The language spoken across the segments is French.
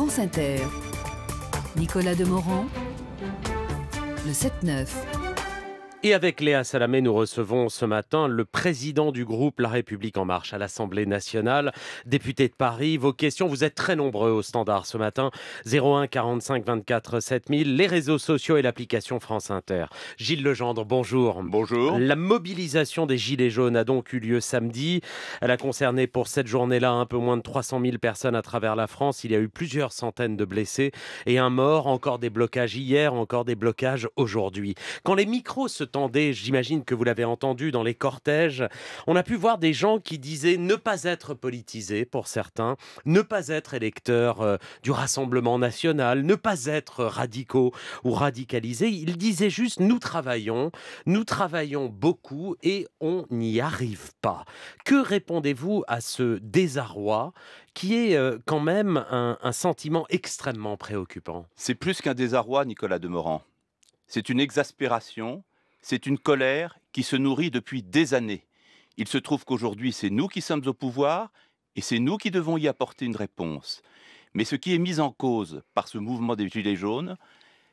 France Inter, Nicolas Demorand, le 7-9. Et avec Léa Salamé, nous recevons ce matin le président du groupe La République En Marche à l'Assemblée nationale, député de Paris. Vos questions, vous êtes très nombreux au standard ce matin. 01 45 24 7000, les réseaux sociaux et l'application France Inter. Gilles Le Gendre, bonjour. Bonjour. La mobilisation des Gilets jaunes a donc eu lieu samedi. Elle a concerné pour cette journée-là un peu moins de 300 000 personnes à travers la France. Il y a eu plusieurs centaines de blessés et un mort. Encore des blocages hier, encore des blocages aujourd'hui. Quand les micros se entendez, j'imagine que vous l'avez entendu dans les cortèges, on a pu voir des gens qui disaient ne pas être politisés pour certains, ne pas être électeurs du Rassemblement National, ne pas être radicaux ou radicalisés. Ils disaient juste nous travaillons beaucoup et on n'y arrive pas. Que répondez-vous à ce désarroi qui est quand même un sentiment extrêmement préoccupant? C'est plus qu'un désarroi, Nicolas Demorand. C'est une exaspération. C'est une colère qui se nourrit depuis des années. Il se trouve qu'aujourd'hui, c'est nous qui sommes au pouvoir et c'est nous qui devons y apporter une réponse. Mais ce qui est mis en cause par ce mouvement des Gilets jaunes,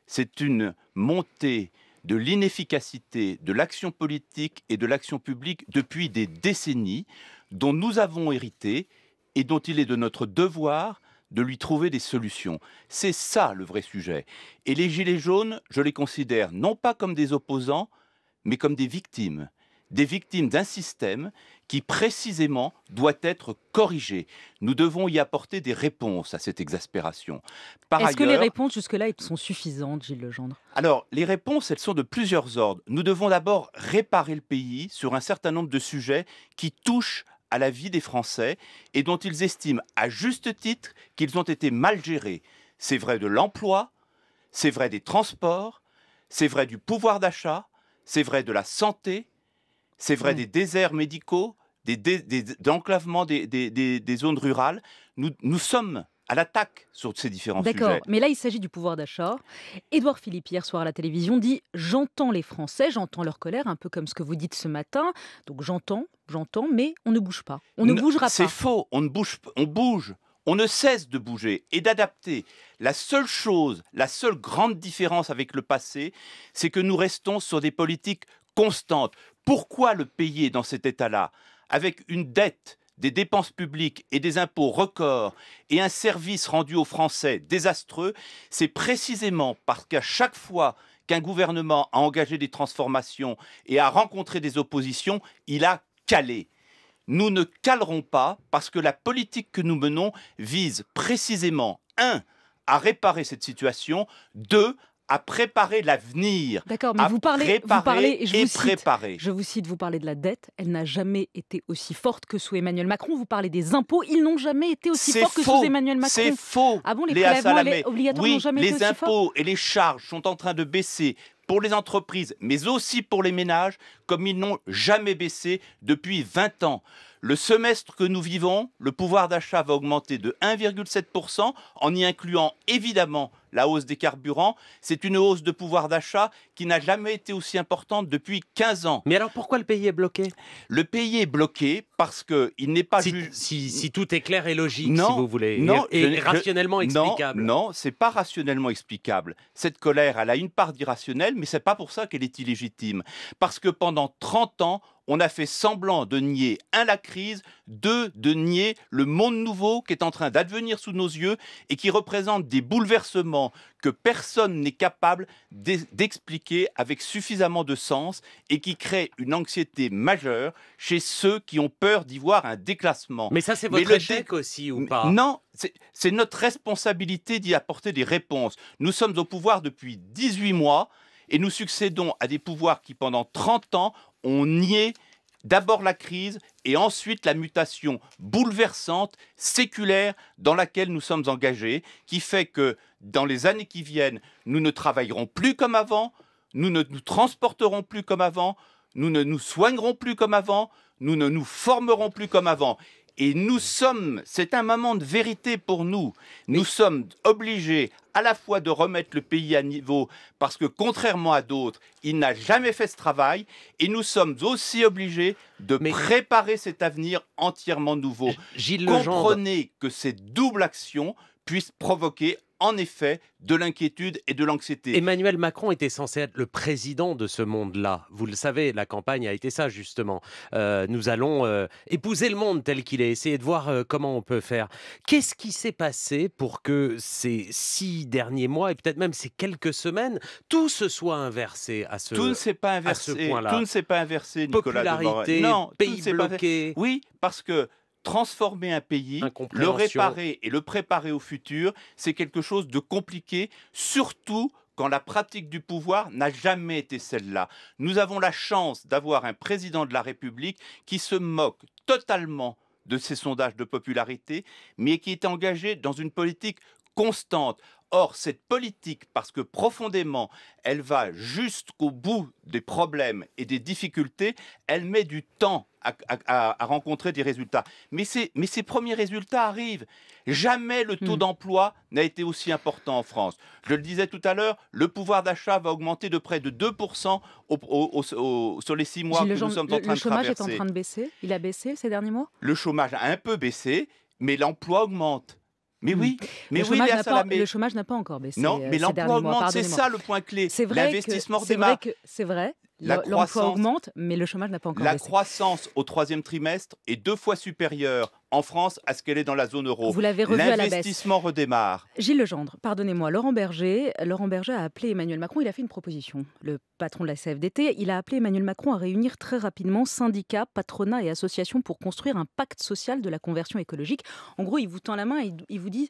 c'est une montée de l'inefficacité de l'action politique et de l'action publique depuis des décennies, dont nous avons hérité et dont il est de notre devoir de lui trouver des solutions. C'est ça le vrai sujet. Et les Gilets jaunes, je les considère non pas comme des opposants, mais comme des victimes d'un système qui précisément doit être corrigé. Nous devons y apporter des réponses à cette exaspération. Est-ce que les réponses jusque-là sont suffisantes, Gilles Le Gendre? Alors, les réponses, elles sont de plusieurs ordres. Nous devons d'abord réparer le pays sur un certain nombre de sujets qui touchent à la vie des Français et dont ils estiment à juste titre qu'ils ont été mal gérés. C'est vrai de l'emploi, c'est vrai des transports, c'est vrai du pouvoir d'achat, c'est vrai de la santé, c'est vrai des déserts médicaux, d'enclavement des zones rurales. Nous sommes à l'attaque sur ces différents sujets. D'accord, mais là il s'agit du pouvoir d'achat. Édouard Philippe, hier soir à la télévision, dit « J'entends les Français, j'entends leur colère », un peu comme ce que vous dites ce matin. Donc j'entends, mais on ne bouge pas. On ne bougera pas. C'est faux, on ne bouge pas. On bouge. On ne cesse de bouger et d'adapter. La seule chose, la seule grande différence avec le passé, c'est que nous restons sur des politiques constantes. Pourquoi le pays est dans cet état-là? Avec une dette, des dépenses publiques et des impôts records et un service rendu aux Français désastreux, c'est précisément parce qu'à chaque fois qu'un gouvernement a engagé des transformations et a rencontré des oppositions, il a calé. Nous ne calerons pas parce que la politique que nous menons vise précisément, 1, à réparer cette situation, 2, à préparer l'avenir. D'accord, mais vous parlez de la dette, elle n'a jamais été aussi forte que sous Emmanuel Macron. Vous parlez des impôts, ils n'ont jamais été aussi forts que sous Emmanuel Macron. C'est faux. Ah bon, les prélèvements obligatoires n'ont jamais été aussi forts. Les impôts et les charges sont en train de baisser pour les entreprises, mais aussi pour les ménages, comme ils n'ont jamais baissé depuis 20 ans. Le semestre que nous vivons, le pouvoir d'achat va augmenter de 1,7%, en y incluant évidemment la hausse des carburants. C'est une hausse de pouvoir d'achat qui n'a jamais été aussi importante depuis 15 ans. Mais alors pourquoi le pays est bloqué? Le pays est bloqué parce qu'il n'est pas... Si tout est clair et logique, non, si vous voulez, non, et rationnellement explicable. Non, c'est pas rationnellement explicable. Cette colère, elle a une part d'irrationnel, mais c'est pas pour ça qu'elle est illégitime. Parce que pendant 30 ans, on a fait semblant de nier, 1, la crise, 2, de nier le monde nouveau qui est en train d'advenir sous nos yeux et qui représente des bouleversements que personne n'est capable d'expliquer avec suffisamment de sens et qui crée une anxiété majeure chez ceux qui ont peur d'y voir un déclassement. Mais ça, c'est votre échec aussi ou pas? Non, c'est notre responsabilité d'y apporter des réponses. Nous sommes au pouvoir depuis 18 mois et nous succédons à des pouvoirs qui, pendant 30 ans, on niait d'abord la crise et ensuite la mutation bouleversante, séculaire, dans laquelle nous sommes engagés, qui fait que dans les années qui viennent, nous ne travaillerons plus comme avant, nous ne nous transporterons plus comme avant, nous ne nous soignerons plus comme avant, nous ne nous formerons plus comme avant. Et nous sommes, c'est un moment de vérité pour nous, nous sommes obligés à la fois de remettre le pays à niveau, parce que contrairement à d'autres, il n'a jamais fait ce travail, et nous sommes aussi obligés de préparer cet avenir entièrement nouveau. Gilles Le Gendre. Comprenez que ces doubles actions puissent provoquer en effet de l'inquiétude et de l'anxiété. Emmanuel Macron était censé être le président de ce monde-là. Vous le savez, la campagne a été ça, justement. Nous allons épouser le monde tel qu'il est, essayer de voir comment on peut faire. Qu'est-ce qui s'est passé pour que ces 6 derniers mois, et peut-être même ces quelques semaines, tout se soit inversé à ce point-là? Tout ne s'est pas inversé, tout ne s'est pas inversé, Nicolas Demorand. Non, pays bloqué. Oui, parce que transformer un pays, le réparer et le préparer au futur, c'est quelque chose de compliqué, surtout quand la pratique du pouvoir n'a jamais été celle-là. Nous avons la chance d'avoir un président de la République qui se moque totalement de ses sondages de popularité, mais qui est engagé dans une politique constante. Or, cette politique, parce que profondément, elle va jusqu'au bout des problèmes et des difficultés, elle met du temps à rencontrer des résultats. Mais ces premiers résultats arrivent. Jamais le taux d'emploi n'a été aussi important en France. Je le disais tout à l'heure, le pouvoir d'achat va augmenter de près de 2% sur les 6 mois que nous sommes en train de traverser. Le chômage est en train de baisser? Il a baissé ces derniers mois? Le chômage a un peu baissé, mais l'emploi augmente. Mais oui, mais oui, Léa Salamé. Le chômage n'a pas encore baissé. Non, mais l'emploi augmente, c'est ça le point clé. L'investissement redémarre. C'est vrai, l'emploi augmente, mais le chômage n'a pas encore baissé. La croissance au 3e trimestre est 2 fois supérieure en France à ce qu'elle est dans la zone euro. Vous l'avez revu à la baisse. L'investissement redémarre. Gilles Le Gendre, pardonnez-moi, Laurent Berger a appelé Emmanuel Macron, il a fait une proposition. Le patron de la CFDT, il a appelé Emmanuel Macron à réunir très rapidement syndicats, patronats et associations pour construire un pacte social de la conversion écologique. En gros, il vous tend la main et il vous dit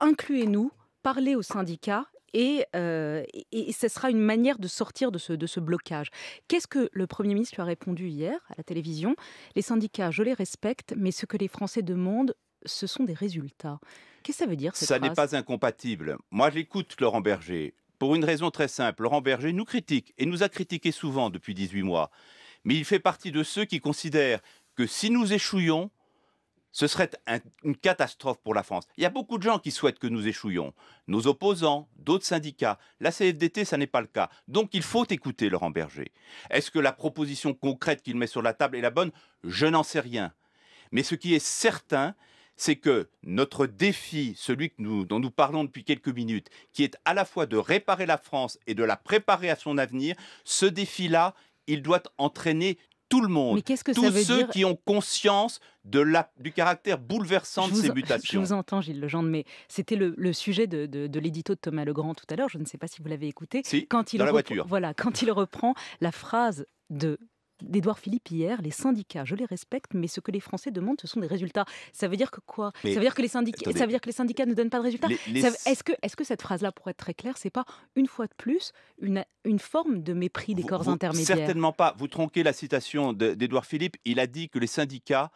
incluez-nous, parlez aux syndicats. Et ce sera une manière de sortir de ce blocage. Qu'est-ce que le Premier ministre lui a répondu hier à la télévision? Les syndicats, je les respecte, mais ce que les Français demandent, ce sont des résultats. Qu'est-ce que ça veut dire, cette phrase ? Ça n'est pas incompatible. Moi, j'écoute Laurent Berger, pour une raison très simple. Laurent Berger nous critique, et nous a critiqué souvent depuis 18 mois. Mais il fait partie de ceux qui considèrent que si nous échouions, ce serait une catastrophe pour la France. Il y a beaucoup de gens qui souhaitent que nous échouions. Nos opposants, d'autres syndicats. La CFDT, ça n'est pas le cas. Donc il faut écouter Laurent Berger. Est-ce que la proposition concrète qu'il met sur la table est la bonne? Je n'en sais rien. Mais ce qui est certain, c'est que notre défi, celui dont nous parlons depuis quelques minutes, qui est à la fois de réparer la France et de la préparer à son avenir, ce défi-là, il doit entraîner tout le monde, tous ceux qui ont conscience du caractère bouleversant de ces mutations. Je vous entends, Gilles Le Gendre, mais c'était le sujet de l'édito de Thomas Legrand tout à l'heure, je ne sais pas si vous l'avez écouté. Si, dans la voiture. Voilà, quand il reprend la phrase d'Édouard Philippe hier, les syndicats, je les respecte, mais ce que les Français demandent, ce sont des résultats. Ça veut dire que quoi? Ça veut dire que les syndicats, attendez, ça veut dire que les syndicats ne donnent pas de résultats? Est-ce que cette phrase-là, pour être très claire, c'est pas une fois de plus une forme de mépris des corps intermédiaires? Certainement pas. Vous tronquez la citation d'Édouard Philippe. Il a dit que les syndicats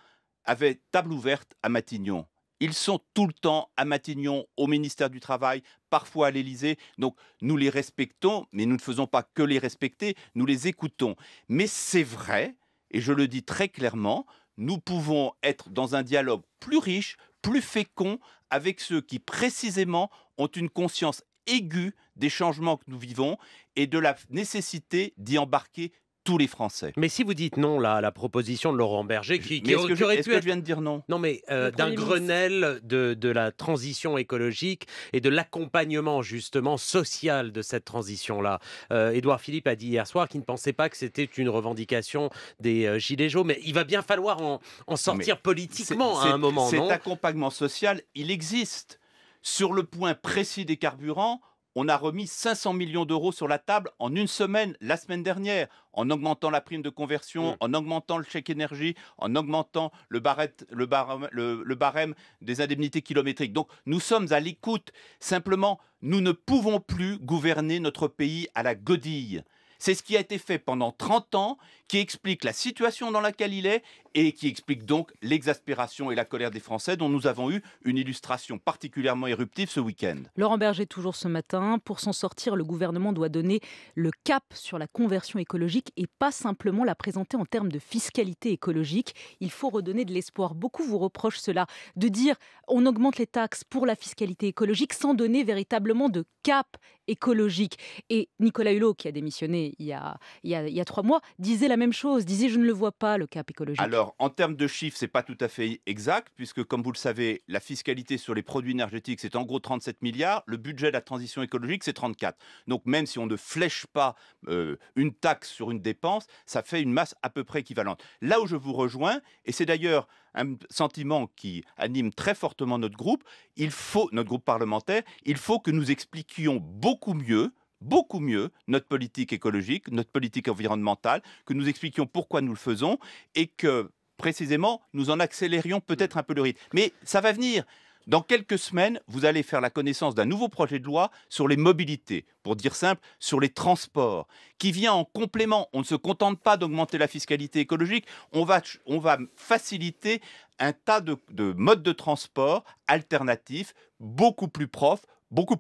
avaient table ouverte à Matignon. Ils sont tout le temps à Matignon, au ministère du Travail, parfois à l'Élysée. Donc nous les respectons, mais nous ne faisons pas que les respecter, nous les écoutons. Mais c'est vrai, et je le dis très clairement, nous pouvons être dans un dialogue plus riche, plus fécond, avec ceux qui précisément ont une conscience aiguë des changements que nous vivons et de la nécessité d'y embarquer tous les Français. Mais si vous dites non là, à la proposition de Laurent Berger, est-ce que je viens de dire non? Non, mais d'un Grenelle de la transition écologique et de l'accompagnement justement social de cette transition-là. Édouard Philippe a dit hier soir qu'il ne pensait pas que c'était une revendication des Gilets jaunes, mais il va bien falloir en sortir politiquement à un moment, non? Cet accompagnement social, il existe. Sur le point précis des carburants, on a remis 500 millions d'euros sur la table en une semaine, la semaine dernière, en augmentant la prime de conversion, en augmentant le chèque énergie, en augmentant le barème des indemnités kilométriques. Donc nous sommes à l'écoute. Simplement, nous ne pouvons plus gouverner notre pays à la godille. C'est ce qui a été fait pendant 30 ans, qui explique la situation dans laquelle il est et qui explique donc l'exaspération et la colère des Français dont nous avons eu une illustration particulièrement éruptive ce week-end. Laurent Berger, toujours ce matin, pour s'en sortir, le gouvernement doit donner le cap sur la conversion écologique et pas simplement la présenter en termes de fiscalité écologique. Il faut redonner de l'espoir. Beaucoup vous reprochent cela, de dire on augmente les taxes pour la fiscalité écologique sans donner véritablement de cap écologique. Et Nicolas Hulot, qui a démissionné il y a 3 mois, disait la même chose, disait je ne le vois pas, le cap écologique. Alors, en termes de chiffres, c'est pas tout à fait exact, puisque comme vous le savez, la fiscalité sur les produits énergétiques, c'est en gros 37 milliards, le budget de la transition écologique, c'est 34. Donc même si on ne flèche pas une taxe sur une dépense, ça fait une masse à peu près équivalente. Là où je vous rejoins, et c'est d'ailleurs un sentiment qui anime très fortement notre groupe, notre groupe parlementaire, il faut que nous expliquions beaucoup mieux notre politique écologique, notre politique environnementale, que nous expliquions pourquoi nous le faisons et que, précisément, nous en accélérions peut-être un peu le rythme. Mais ça va venir. Dans quelques semaines, vous allez faire la connaissance d'un nouveau projet de loi sur les mobilités, pour dire simple, sur les transports, qui vient en complément. On ne se contente pas d'augmenter la fiscalité écologique, on va faciliter un tas de modes de transport alternatifs, beaucoup plus propres, beaucoup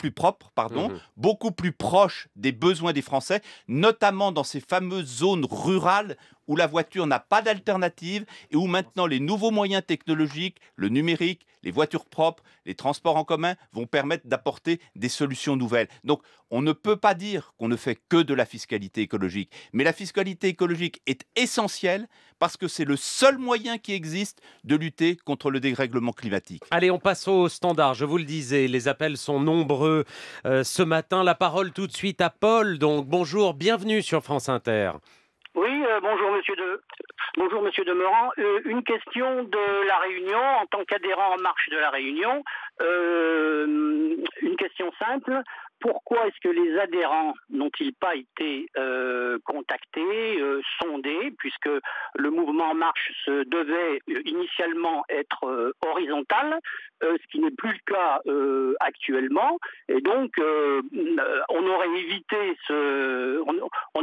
plus proches des besoins des Français, notamment dans ces fameuses zones rurales où la voiture n'a pas d'alternative et où maintenant les nouveaux moyens technologiques, le numérique, les voitures propres, les transports en commun vont permettre d'apporter des solutions nouvelles. Donc on ne peut pas dire qu'on ne fait que de la fiscalité écologique, mais la fiscalité écologique est essentielle parce que c'est le seul moyen qui existe de lutter contre le dérèglement climatique. Allez, on passe au standard. Je vous le disais, les appels sont nombreux ce matin. La parole tout de suite à Paul. Donc bonjour, bienvenue sur France Inter. Oui, bonjour Monsieur Demorand. Une question de La Réunion, en tant qu'adhérent En Marche de La Réunion. Une question simple. Pourquoi est-ce que les adhérents n'ont-ils pas été contactés, sondés, puisque le mouvement En Marche se devait initialement être horizontal, ce qui n'est plus le cas actuellement, et donc on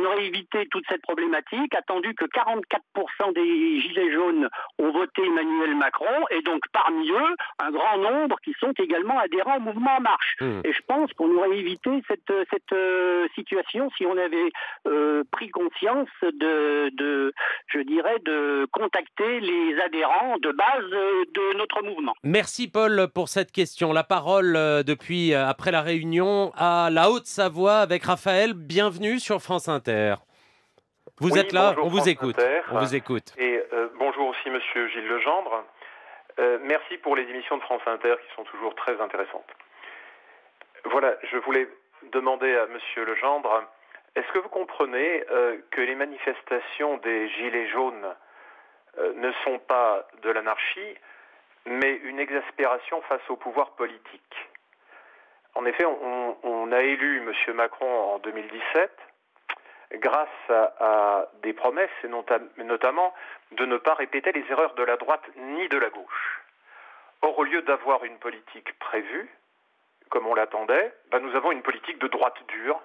aurait évité toute cette problématique, attendu que 44% des Gilets jaunes ont voté Emmanuel Macron, et donc parmi eux, un grand nombre qui sont également adhérents au mouvement En Marche. Et je pense qu'on aurait éviter cette situation si on avait pris conscience de contacter les adhérents de base de notre mouvement. Merci Paul pour cette question. La parole après la réunion à la Haute-Savoie avec Raphaël. Bienvenue sur France Inter. Vous êtes là, bonjour, on vous écoute. Et bonjour aussi Monsieur Gilles Le Gendre. Merci pour les émissions de France Inter qui sont toujours très intéressantes. Voilà, je voulais demander à Monsieur Le Gendre, est-ce que vous comprenez que les manifestations des Gilets jaunes ne sont pas de l'anarchie, mais une exaspération face au pouvoir politique? En effet, on a élu Monsieur Macron en 2017 grâce à des promesses, et notamment de ne pas répéter les erreurs de la droite ni de la gauche. Or, au lieu d'avoir une politique prévue, comme on l'attendait, nous avons une politique de droite dure,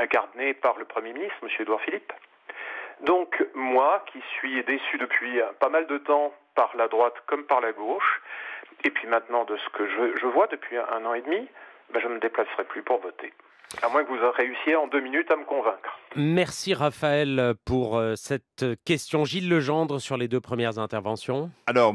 incarnée par le Premier ministre, M. Édouard Philippe. Donc moi, qui suis déçu depuis pas mal de temps par la droite comme par la gauche, et puis maintenant de ce que je vois depuis un an et demi, je ne me déplacerai plus pour voter. À moins que vous réussissiez en 2 minutes à me convaincre. Merci Raphaël pour cette question. Gilles Le Gendre sur les 2 premières interventions. Alors,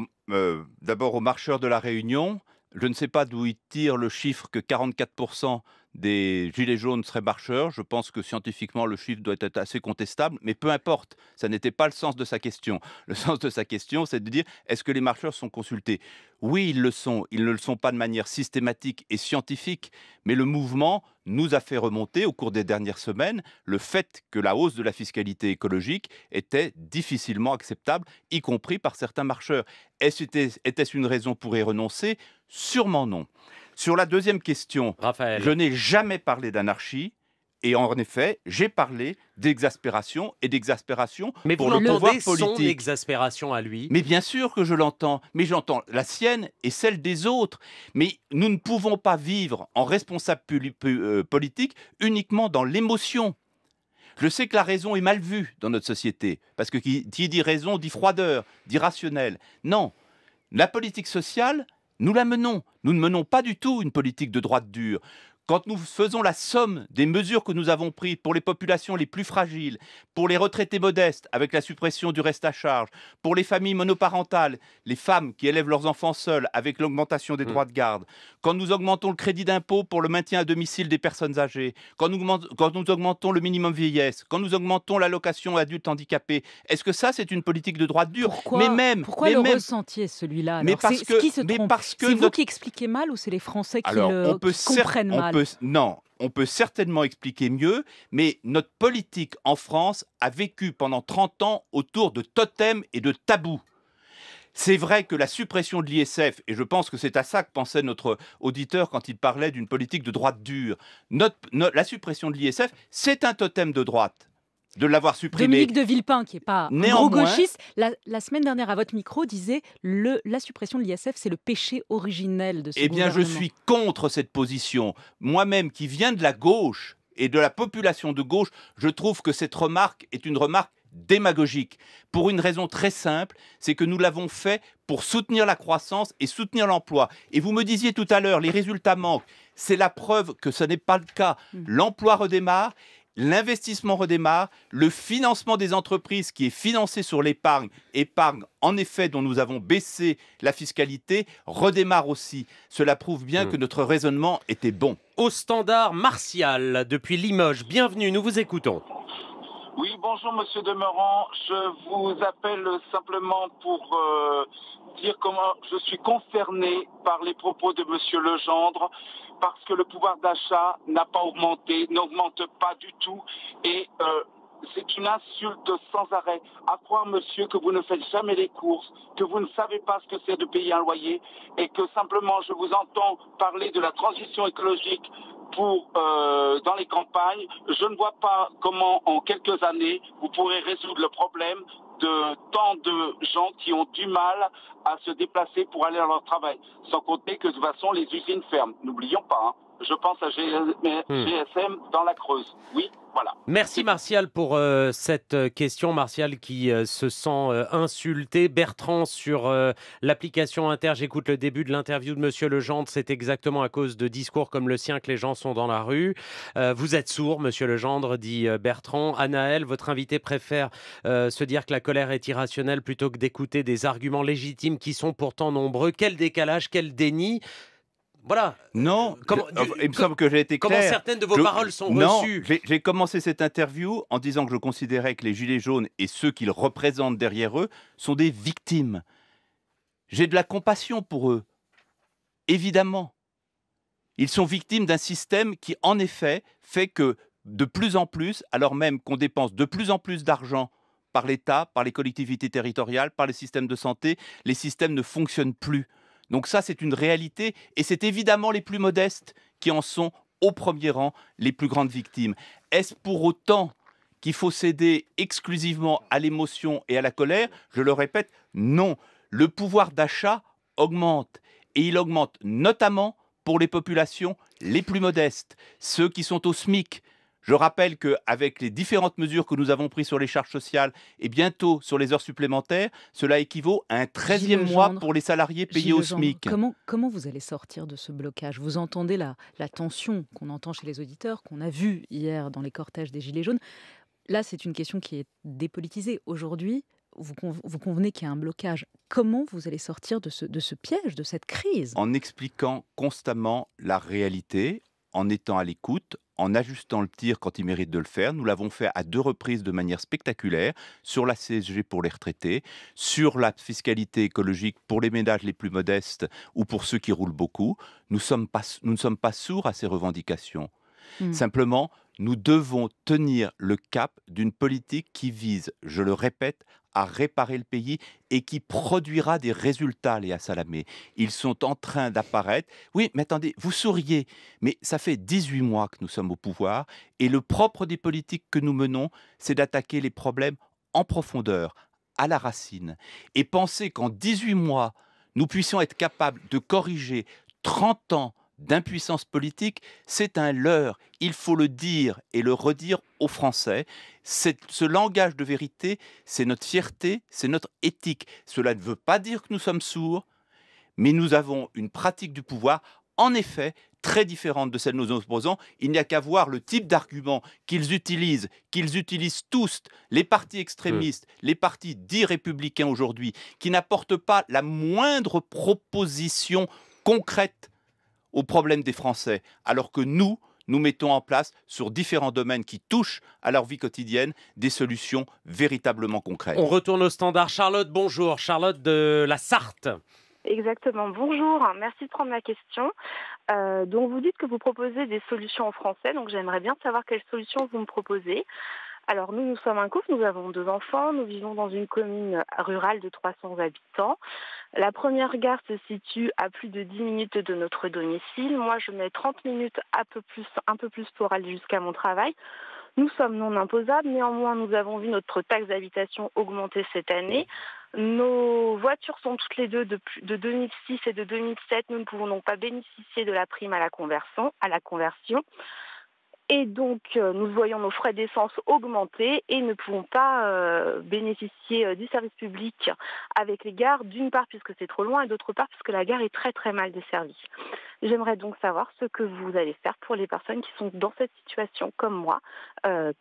d'abord aux marcheurs de la Réunion. Je ne sais pas d'où il tire le chiffre que 44% des Gilets jaunes seraient marcheurs. Je pense que scientifiquement, le chiffre doit être assez contestable, mais peu importe, ça n'était pas le sens de sa question. Le sens de sa question, c'est de dire, est-ce que les marcheurs sont consultés ? Oui, ils le sont. Ils ne le sont pas de manière systématique et scientifique, mais le mouvement nous a fait remonter au cours des dernières semaines le fait que la hausse de la fiscalité écologique était difficilement acceptable, y compris par certains marcheurs. Était-ce une raison pour y renoncer ? Sûrement non. Sur la deuxième question, Raphaël. Je n'ai jamais parlé d'anarchie. Et en effet, j'ai parlé d'exaspération et d'exaspération pour le pouvoir politique. Mais vous l'entendez, son exaspération à lui. Mais bien sûr que je l'entends. Mais j'entends la sienne et celle des autres. Mais nous ne pouvons pas vivre en responsable politique uniquement dans l'émotion. Je sais que la raison est mal vue dans notre société, parce que qui dit raison dit froideur, dit rationnel. Non, la politique sociale, nous la menons. Nous ne menons pas du tout une politique de droite dure. Quand nous faisons la somme des mesures que nous avons prises pour les populations les plus fragiles, pour les retraités modestes avec la suppression du reste à charge, pour les familles monoparentales, les femmes qui élèvent leurs enfants seules avec l'augmentation des droits de garde, quand nous augmentons le crédit d'impôt pour le maintien à domicile des personnes âgées, quand nous augmentons le minimum vieillesse, quand nous augmentons l'allocation adultes handicapés, est-ce que ça c'est une politique de droite dure? Pourquoi le ressentiez celui-là? Parce que c'est vous qui expliquez mal ou c'est les Français qui comprennent mal? Non, on peut certainement expliquer mieux, mais notre politique en France a vécu pendant 30 ans autour de totems et de tabous. C'est vrai que la suppression de l'ISF, et je pense que c'est à ça que pensait notre auditeur quand il parlait d'une politique de droite dure, la suppression de l'ISF, c'est un totem de droite. De l'avoir supprimé. Dominique de Villepin, qui n'est pas un gros gauchiste, la semaine dernière à votre micro disait la suppression de l'ISF, c'est le péché originel de ce gouvernement. Eh bien, je suis contre cette position. Moi-même, qui viens de la gauche et de la population de gauche, je trouve que cette remarque est une remarque démagogique. Pour une raison très simple, c'est que nous l'avons fait pour soutenir la croissance et soutenir l'emploi. Et vous me disiez tout à l'heure, les résultats manquent. C'est la preuve que ce n'est pas le cas. L'emploi redémarre. L'investissement redémarre, le financement des entreprises qui est financé sur l'épargne, épargne en effet dont nous avons baissé la fiscalité, redémarre aussi. Cela prouve bien que notre raisonnement était bon. Au standard martial, depuis Limoges, bienvenue, nous vous écoutons. Oui, bonjour Monsieur Demorand, je vous appelle simplement pour dire comment je suis concerné par les propos de Monsieur Le Gendre, parce que le pouvoir d'achat n'a pas augmenté, n'augmente pas du tout, et c'est une insulte sans arrêt. À croire, monsieur, que vous ne faites jamais les courses, que vous ne savez pas ce que c'est de payer un loyer, et que simplement je vous entends parler de la transition écologique dans les campagnes. Je ne vois pas comment, en quelques années, vous pourrez résoudre le problème de tant de gens qui ont du mal à se déplacer pour aller à leur travail. Sans compter que de toute façon, les usines ferment. N'oublions pas, hein. Je pense à GSM dans la Creuse. Oui, voilà. Merci Martial pour cette question. Martial qui se sent insulté. Bertrand sur l'application Inter. J'écoute le début de l'interview de Monsieur Le Gendre. C'est exactement à cause de discours comme le sien que les gens sont dans la rue. Vous êtes sourd, Monsieur Le Gendre, dit Bertrand. Anaël, votre invité préfère se dire que la colère est irrationnelle plutôt que d'écouter des arguments légitimes qui sont pourtant nombreux. Quel décalage, quel déni! Voilà. Non, il me semble que j'ai été clair. Comment certaines de vos paroles sont reçues? J'ai commencé cette interview en disant que je considérais que les Gilets jaunes et ceux qu'ils représentent derrière eux sont des victimes. J'ai de la compassion pour eux, évidemment. Ils sont victimes d'un système qui, en effet, fait que de plus en plus, alors même qu'on dépense de plus en plus d'argent par l'État, par les collectivités territoriales, par les systèmes de santé, les systèmes ne fonctionnent plus. Donc ça, c'est une réalité, et c'est évidemment les plus modestes qui en sont au premier rang les plus grandes victimes. Est-ce pour autant qu'il faut céder exclusivement à l'émotion et à la colère? Je le répète, non. Le pouvoir d'achat augmente, et il augmente notamment pour les populations les plus modestes, ceux qui sont au SMIC. Je rappelle qu'avec les différentes mesures que nous avons prises sur les charges sociales et bientôt sur les heures supplémentaires, cela équivaut à un 13e mois pour les salariés payés au SMIC. Comment vous allez sortir de ce blocage? Vous entendez la tension qu'on entend chez les auditeurs, qu'on a vue hier dans les cortèges des Gilets jaunes. Là, c'est une question qui est dépolitisée. Aujourd'hui, vous convenez qu'il y a un blocage. Comment vous allez sortir de ce piège, de cette crise? En expliquant constamment la réalité, en étant à l'écoute, en ajustant le tir quand il mérite de le faire. Nous l'avons fait à 2 reprises de manière spectaculaire, sur la CSG pour les retraités, sur la fiscalité écologique pour les ménages les plus modestes ou pour ceux qui roulent beaucoup. Nous ne sommes pas sourds à ces revendications. Simplement, nous devons tenir le cap d'une politique qui vise, je le répète, à réparer le pays et qui produira des résultats, Léa Salamé. Ils sont en train d'apparaître. Oui, mais attendez, vous souriez, mais ça fait 18 mois que nous sommes au pouvoir et le propre des politiques que nous menons, c'est d'attaquer les problèmes en profondeur, à la racine. Et penser qu'en 18 mois, nous puissions être capables de corriger 30 ans d'impuissance politique, c'est un leurre. Il faut le dire et le redire aux Français. Ce langage de vérité, c'est notre fierté, c'est notre éthique. Cela ne veut pas dire que nous sommes sourds, mais nous avons une pratique du pouvoir, en effet, très différente de celle de nos opposants. Il n'y a qu'à voir le type d'argument qu'ils utilisent tous, les partis extrémistes, les partis dits républicains aujourd'hui, qui n'apportent pas la moindre proposition concrète aux problèmes des Français, alors que nous, nous mettons en place, sur différents domaines qui touchent à leur vie quotidienne, des solutions véritablement concrètes. On retourne au standard. Charlotte, bonjour. Charlotte de la Sarthe. Exactement, bonjour, merci de prendre ma question. Donc vous dites que vous proposez des solutions aux Français, donc j'aimerais bien savoir quelles solutions vous me proposez. Alors nous sommes un couple, nous avons 2 enfants, nous vivons dans une commune rurale de 300 habitants. La première gare se situe à plus de 10 minutes de notre domicile. Moi je mets 30 minutes un peu plus pour aller jusqu'à mon travail. Nous sommes non imposables, néanmoins nous avons vu notre taxe d'habitation augmenter cette année. Nos voitures sont toutes les deux de 2006 et de 2007. Nous ne pouvons donc pas bénéficier de la prime à la conversion. Et donc nous voyons nos frais d'essence augmenter et ne pouvons pas bénéficier du service public avec les gares, d'une part puisque c'est trop loin et d'autre part puisque la gare est très très mal desservie. J'aimerais donc savoir ce que vous allez faire pour les personnes qui sont dans cette situation comme moi,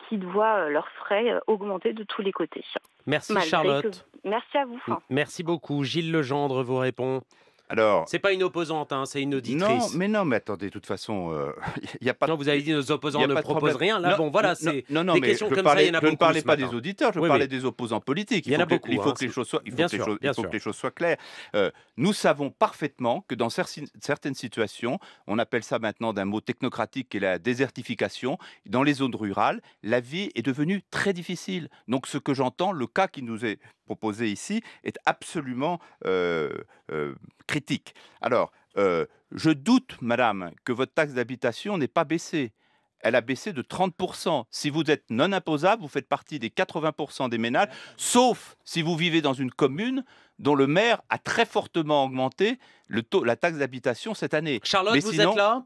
qui voient leurs frais augmenter de tous les côtés. Merci Charlotte. Merci à vous. Merci beaucoup. Gilles Le Gendre vous répond. Alors, c'est pas une opposante, hein, c'est une auditrice. Non, mais attendez, de toute façon, il n'y a pas. Non, vous avez dit nos opposants ne proposent rien. Là, non, bon, voilà, c'est des questions comme ça. Je ne parlais pas des auditeurs, je parlais des opposants politiques. Il y en a beaucoup. Il faut que les choses soient claires. Nous savons parfaitement que dans certaines situations, on appelle ça maintenant d'un mot technocratique, qui est la désertification. Dans les zones rurales, la vie est devenue très difficile. Donc, ce que j'entends, le cas qui nous est proposé ici est absolument critique. Alors, je doute, madame, que votre taxe d'habitation n'ait pas baissé. Elle a baissé de 30%. Si vous êtes non imposable, vous faites partie des 80% des ménages, sauf si vous vivez dans une commune dont le maire a très fortement augmenté le taux, la taxe d'habitation cette année. Charlotte, mais vous êtes là ?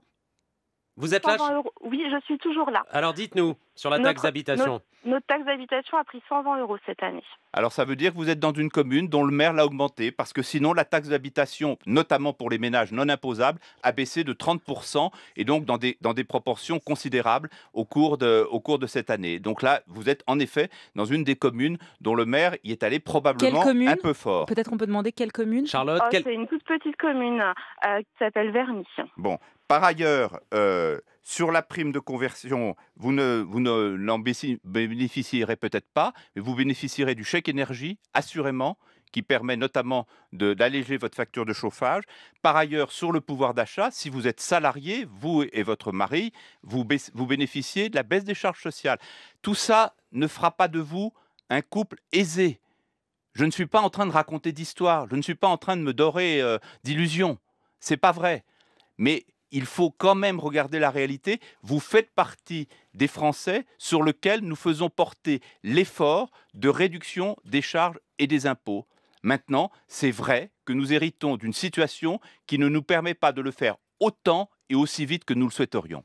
Vous êtes là ? Oui, je suis toujours là. Alors dites-nous sur la taxe d'habitation. Notre taxe d'habitation a pris 120 € cette année. Alors ça veut dire que vous êtes dans une commune dont le maire l'a augmentée, parce que sinon la taxe d'habitation, notamment pour les ménages non imposables, a baissé de 30% et donc dans des proportions considérables au cours de cette année. Donc là, vous êtes en effet dans une des communes dont le maire y est allé probablement un peu fort. Peut-être on peut demander quelle commune, Charlotte? C'est une toute petite commune qui s'appelle Vernis. Bon. Par ailleurs, sur la prime de conversion, vous ne n'en bénéficierez peut-être pas, mais vous bénéficierez du chèque énergie, assurément, qui permet notamment d'alléger votre facture de chauffage. Par ailleurs, sur le pouvoir d'achat, si vous êtes salarié, vous et votre mari, vous bénéficiez de la baisse des charges sociales. Tout ça ne fera pas de vous un couple aisé. Je ne suis pas en train de raconter d'histoire, je ne suis pas en train de me dorer d'illusions. C'est pas vrai. Mais il faut quand même regarder la réalité. Vous faites partie des Français sur lesquels nous faisons porter l'effort de réduction des charges et des impôts. Maintenant, c'est vrai que nous héritons d'une situation qui ne nous permet pas de le faire autant et aussi vite que nous le souhaiterions.